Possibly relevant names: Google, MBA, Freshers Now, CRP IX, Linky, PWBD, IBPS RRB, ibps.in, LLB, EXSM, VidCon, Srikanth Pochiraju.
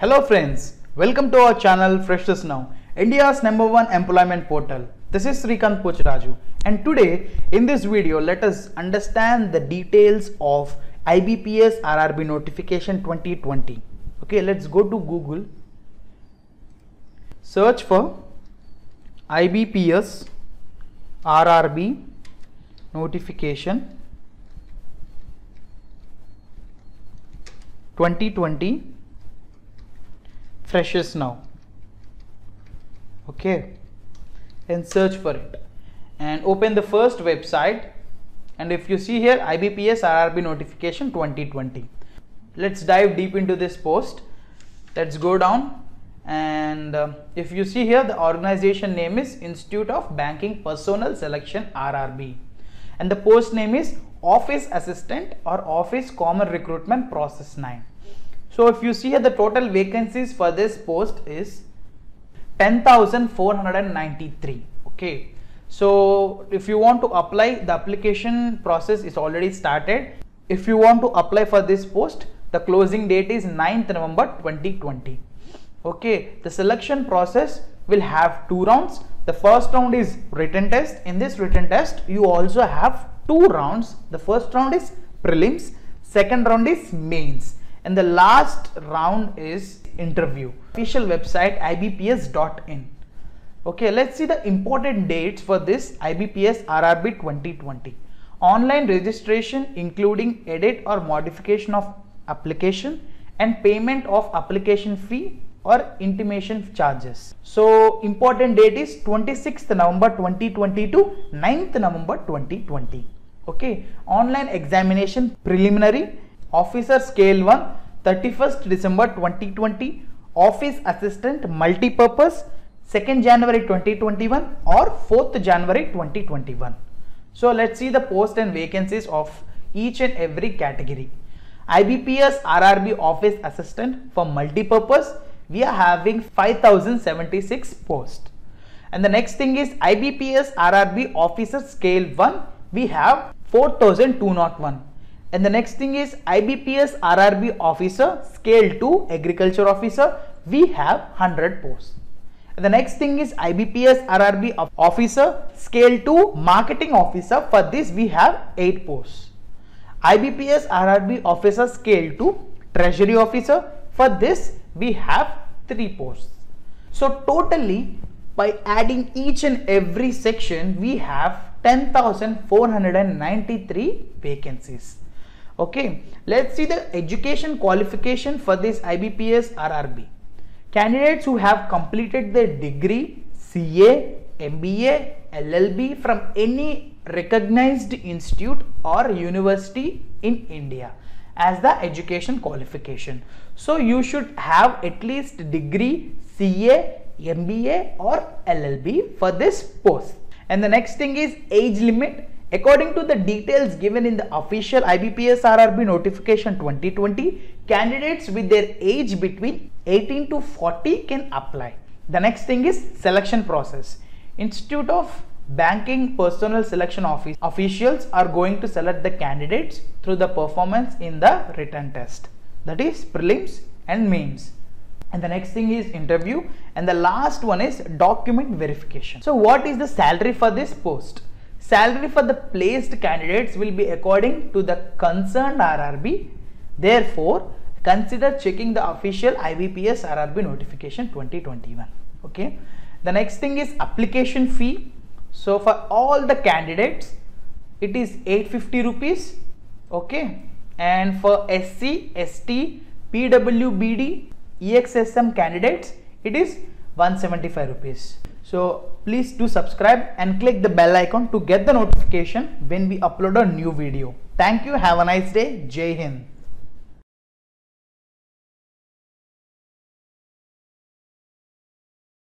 Hello friends, welcome to our channel Freshers Now, India's #1 employment portal. This is Srikanth Pochiraju, and today in this video let us understand the details of IBPS RRB notification 2020. Okay, let's go to Google, search for IBPS RRB notification 2020 Freshers Now. Okay, and search for it and open the first website, and if you see here IBPS RRB notification 2020. Let's dive deep into this post. Let's go down, and if you see here, the organization name is Institute of Banking Personnel Selection RRB, and the post name is Office Assistant or Office Common Recruitment Process 9. So if you see here, the total vacancies for this post is 10,493. Okay, so if you want to apply, the application process is already started. If you want to apply for this post, the closing date is 9th November 2020. Okay, the selection process will have two rounds. The first round is written test. In this written test you also have two rounds. The first round is prelims, second round is mains, and the last round is interview. Official website ibps.in. okay, let's see the important dates for this IBPS RRB 2020. Online registration including edit or modification of application and payment of application fee or intimation charges. So important date is 26th November 2020 to 9th November 2020. Okay, online examination preliminary, officer scale 1 31st December 2020, office assistant multipurpose 2nd January 2021 or 4th January 2021. So let's see the post and vacancies of each and every category. IBPS RRB office assistant for multipurpose, we are having 5076 posts, and the next thing is IBPS RRB officer scale 1, we have 4201, and the next thing is IBPS RRB officer scale 2 agriculture officer, we have 100 posts, and the next thing is IBPS RRB officer scale 2 marketing officer, for this we have 8 posts. IBPS RRB officer scale 2 treasury officer, for this we have 3 posts. So totally by adding each and every section we have 10,493 vacancies. Okay, let's see the education qualification for this IBPS RRB. Candidates who have completed their degree, CA, MBA, LLB from any recognized institute or university in India as the education qualification. So you should have at least degree, CA, MBA or LLB for this post. And the next thing is age limit. According to the details given in the official IBPS RRB notification 2020, candidates with their age between 18 to 40 can apply. The next thing is selection process. Institute of Banking Personnel Selection officials are going to select the candidates through the performance in the written test, that is prelims and mains. And the next thing is interview, and the last one is document verification. So what is the salary for this post? Salary for the placed candidates will be according to the concerned RRB. Therefore, consider checking the official IBPS RRB notification 2021. Okay. The next thing is application fee. So for all the candidates it is 850 rupees. Okay, and for SC, ST, PWBD, EXSM candidates it is 175 rupees. So please do subscribe and click the bell icon to get the notification when we upload a new video. Thank you. Have a nice day. Jai Hind.